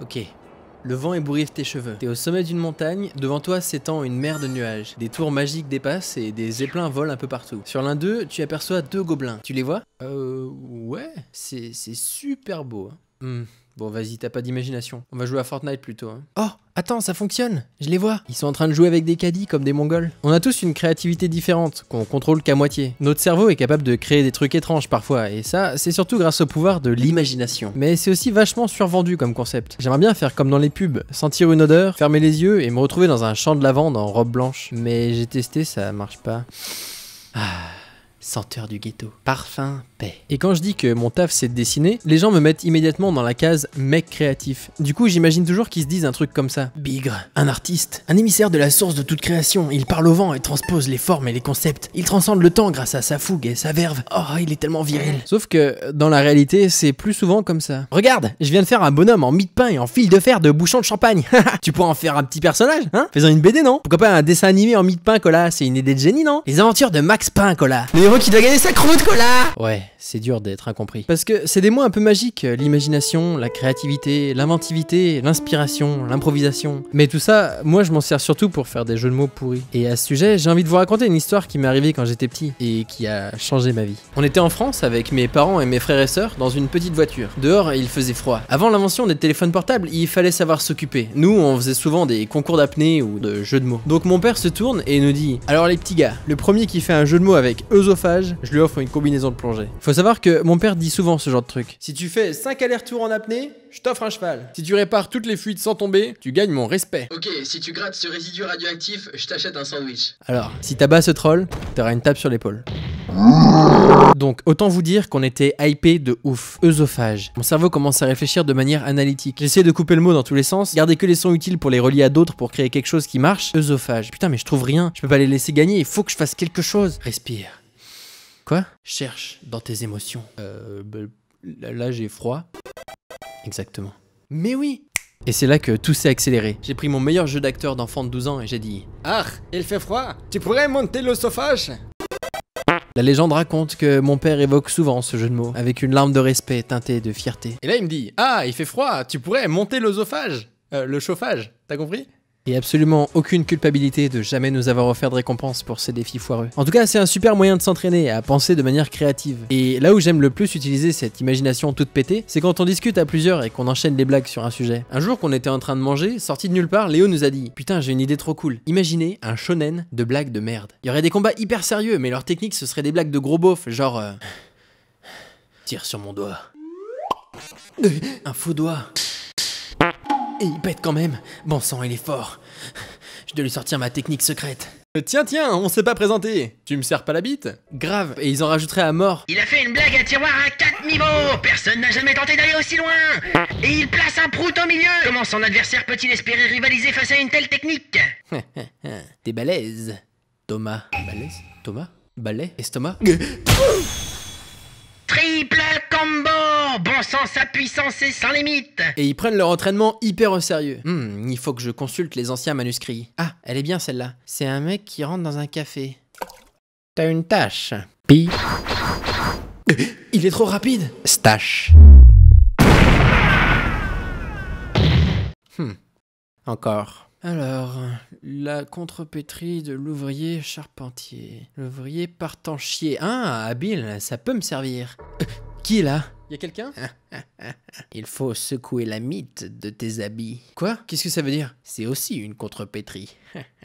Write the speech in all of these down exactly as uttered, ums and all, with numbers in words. Ok. Le vent ébouriffe tes cheveux. T'es au sommet d'une montagne, devant toi s'étend une mer de nuages. Des tours magiques dépassent et des zeppelins volent un peu partout. Sur l'un d'eux, tu aperçois deux gobelins. Tu les vois? Euh... Ouais, c'est super beau. Hein. Hmm. Bon vas-y, t'as pas d'imagination. On va jouer à Fortnite plutôt. Hein. Oh, attends, ça fonctionne. Je les vois. Ils sont en train de jouer avec des caddies comme des mongols. On a tous une créativité différente, qu'on contrôle qu'à moitié. Notre cerveau est capable de créer des trucs étranges parfois, et ça, c'est surtout grâce au pouvoir de l'imagination. Mais c'est aussi vachement survendu comme concept. J'aimerais bien faire comme dans les pubs, sentir une odeur, fermer les yeux et me retrouver dans un champ de lavande en robe blanche. Mais j'ai testé, ça marche pas. Ah... Senteur du ghetto. Parfum, paix. Et quand je dis que mon taf c'est de dessiner, les gens me mettent immédiatement dans la case mec créatif. Du coup j'imagine toujours qu'ils se disent un truc comme ça. Bigre, un artiste, un émissaire de la source de toute création, il parle au vent et transpose les formes et les concepts. Il transcende le temps grâce à sa fougue et sa verve. Oh, il est tellement viril. Sauf que dans la réalité c'est plus souvent comme ça. Regarde, je viens de faire un bonhomme en mie de pain et en fil de fer de bouchon de champagne. Tu pourras en faire un petit personnage, hein? Faisons une B D, non? Pourquoi pas un dessin animé en mie de pain, Cola? C'est une idée de génie, non? Les aventures de Max Pain, Cola. Qui doit gagner sa croûte, Cola! Ouais, c'est dur d'être incompris. Parce que c'est des mots un peu magiques, l'imagination, la créativité, l'inventivité, l'inspiration, l'improvisation. Mais tout ça, moi je m'en sers surtout pour faire des jeux de mots pourris. Et à ce sujet, j'ai envie de vous raconter une histoire qui m'est arrivée quand j'étais petit et qui a changé ma vie. On était en France avec mes parents et mes frères et sœurs dans une petite voiture. Dehors, il faisait froid. Avant l'invention des téléphones portables, il fallait savoir s'occuper. Nous, on faisait souvent des concours d'apnée ou de jeux de mots. Donc mon père se tourne et nous dit: alors les petits gars, le premier qui fait un jeu de mots avec œsophage, je lui offre une combinaison de plongée. Faut savoir que mon père dit souvent ce genre de truc. Si tu fais cinq allers-retours en apnée, je t'offre un cheval. Si tu répares toutes les fuites sans tomber, tu gagnes mon respect. Ok, si tu grattes ce résidu radioactif, je t'achète un sandwich. Alors, si t'abats ce troll, t'auras une tape sur l'épaule. Donc autant vous dire qu'on était hypé de ouf. Œsophage. Mon cerveau commence à réfléchir de manière analytique. J'essaie de couper le mot dans tous les sens, garder que les sons utiles pour les relier à d'autres pour créer quelque chose qui marche. Œsophage. Putain mais je trouve rien, je peux pas les laisser gagner, il faut que je fasse quelque chose. Respire. Quoi? Cherche dans tes émotions. Euh... Bah, là j'ai froid. Exactement. Mais oui! Et c'est là que tout s'est accéléré. J'ai pris mon meilleur jeu d'acteur d'enfant de douze ans et j'ai dit: ah, il fait froid! Tu pourrais monter l'œsophage? La légende raconte que mon père évoque souvent ce jeu de mots, avec une larme de respect teintée de fierté. Et là il me dit: ah, il fait froid! Tu pourrais monter l'œsophage? Euh, le chauffage, t'as compris? Et absolument aucune culpabilité de jamais nous avoir offert de récompense pour ces défis foireux. En tout cas, c'est un super moyen de s'entraîner à penser de manière créative. Et là où j'aime le plus utiliser cette imagination toute pétée, c'est quand on discute à plusieurs et qu'on enchaîne les blagues sur un sujet. Un jour qu'on était en train de manger, sorti de nulle part, Léo nous a dit: putain, j'ai une idée trop cool. Imaginez un shonen de blagues de merde. Il y aurait des combats hyper sérieux, mais leur technique ce serait des blagues de gros beauf, genre euh... tire sur mon doigt. Un faux doigt. Et il pète quand même. Bon sang, il est fort. Je dois lui sortir ma technique secrète. Tiens, tiens, on s'est pas présenté. Tu me sers pas la bite? Grave, et ils en rajouteraient à mort. Il a fait une blague à tiroir à quatre niveaux. Personne n'a jamais tenté d'aller aussi loin. Et il place un prout au milieu. Comment son adversaire peut-il espérer rivaliser face à une telle technique? T'es balèze, Thomas. Balèze? Thomas? Balais? Estomac? Triple combo! Bon sang, sa puissance est sans limite! Et ils prennent leur entraînement hyper au sérieux. Hmm, il faut que je consulte les anciens manuscrits. Ah, elle est bien celle-là. C'est un mec qui rentre dans un café. T'as une tâche. Pi. Il est trop rapide! Stache. Hmm. Encore. Alors, la contrepétrie de l'ouvrier charpentier. L'ouvrier partant chier. Ah, habile, ça peut me servir. Euh, qui est là? Y'a quelqu'un? Il faut secouer la mythe de tes habits. Quoi? Qu'est-ce que ça veut dire? C'est aussi une contrepétrie.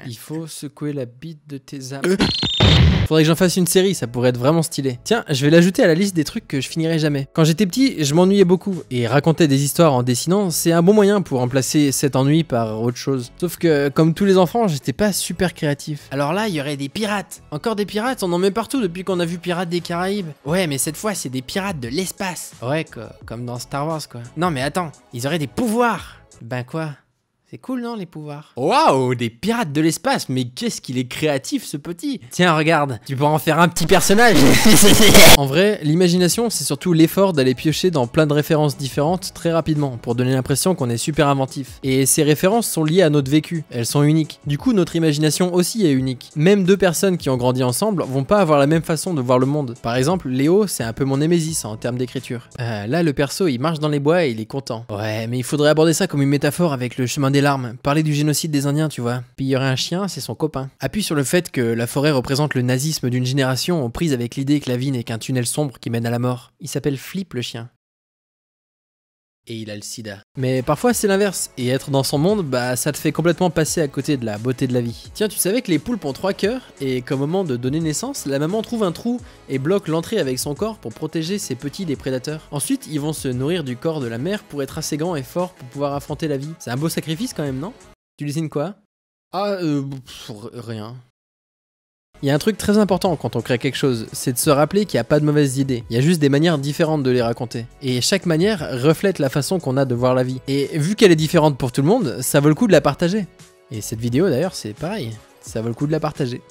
Il faut secouer la bite de tes habits. Faudrait que j'en fasse une série, ça pourrait être vraiment stylé. Tiens, je vais l'ajouter à la liste des trucs que je finirai jamais. Quand j'étais petit, je m'ennuyais beaucoup. Et raconter des histoires en dessinant, c'est un bon moyen pour remplacer cet ennui par autre chose. Sauf que, comme tous les enfants, j'étais pas super créatif. Alors là, il y aurait des pirates. Encore des pirates, on en met partout depuis qu'on a vu Pirates des Caraïbes. Ouais, mais cette fois, c'est des pirates de l'espace. Ouais, quoi, comme dans Star Wars, quoi. Non, mais attends, ils auraient des pouvoirs. Ben quoi? C'est cool, non, les pouvoirs? Waouh, des pirates de l'espace, mais qu'est-ce qu'il est créatif, ce petit. Tiens, regarde, tu peux en faire un petit personnage. En vrai, l'imagination, c'est surtout l'effort d'aller piocher dans plein de références différentes très rapidement, pour donner l'impression qu'on est super inventif. Et ces références sont liées à notre vécu, elles sont uniques. Du coup, notre imagination aussi est unique. Même deux personnes qui ont grandi ensemble vont pas avoir la même façon de voir le monde. Par exemple, Léo, c'est un peu mon némésis en termes d'écriture. Euh, là, le perso, il marche dans les bois et il est content. Ouais, mais il faudrait aborder ça comme une métaphore avec le chemin des larmes, parler du génocide des Indiens, tu vois. Puis il y aurait un chien, c'est son copain. Appuie sur le fait que la forêt représente le nazisme d'une génération aux prises avec l'idée que la vie n'est qu'un tunnel sombre qui mène à la mort. Il s'appelle Flip, le chien. Et il a le sida. Mais parfois c'est l'inverse, et être dans son monde, bah ça te fait complètement passer à côté de la beauté de la vie. Tiens, tu savais que les poulpes ont trois cœurs, et qu'au moment de donner naissance, la maman trouve un trou et bloque l'entrée avec son corps pour protéger ses petits des prédateurs. Ensuite, ils vont se nourrir du corps de la mère pour être assez grands et forts pour pouvoir affronter la vie. C'est un beau sacrifice quand même, non? Tu dessines quoi? Ah, euh, pff, rien. Il y a un truc très important quand on crée quelque chose, c'est de se rappeler qu'il n'y a pas de mauvaises idées, il y a juste des manières différentes de les raconter. Et chaque manière reflète la façon qu'on a de voir la vie. Et vu qu'elle est différente pour tout le monde, ça vaut le coup de la partager. Et cette vidéo d'ailleurs c'est pareil, ça vaut le coup de la partager.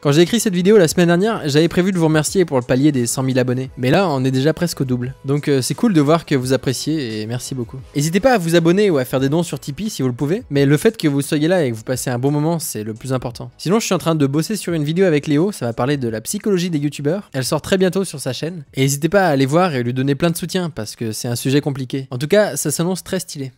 Quand j'ai écrit cette vidéo la semaine dernière, j'avais prévu de vous remercier pour le palier des cent mille abonnés. Mais là, on est déjà presque au double. Donc euh, c'est cool de voir que vous appréciez et merci beaucoup. N'hésitez pas à vous abonner ou à faire des dons sur Tipeee si vous le pouvez. Mais le fait que vous soyez là et que vous passez un bon moment, c'est le plus important. Sinon, je suis en train de bosser sur une vidéo avec Léo. Ça va parler de la psychologie des youtubeurs. Elle sort très bientôt sur sa chaîne. Et n'hésitez pas à aller voir et lui donner plein de soutien parce que c'est un sujet compliqué. En tout cas, ça s'annonce très stylé.